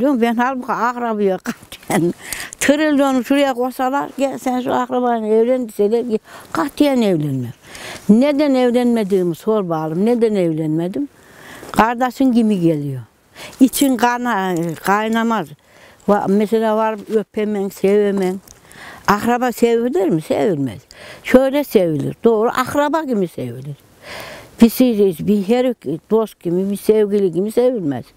Ben halbuki akrabaya katiyen, trilyonu şuraya koysalar, gel sen şu akrabanı evlen deseler, katiyen evlenmem. Neden evlenmediğimi sor bakalım, neden evlenmedim? Kardeşin gibi geliyor. İçin kaynamaz. Mesela var öpemen, sevemen. Akraba sevilir mi? Sevilmez. Şöyle sevilir, doğru akraba gibi sevilir. Bir herif, dost gibi, bir sevgili gibi sevilmez.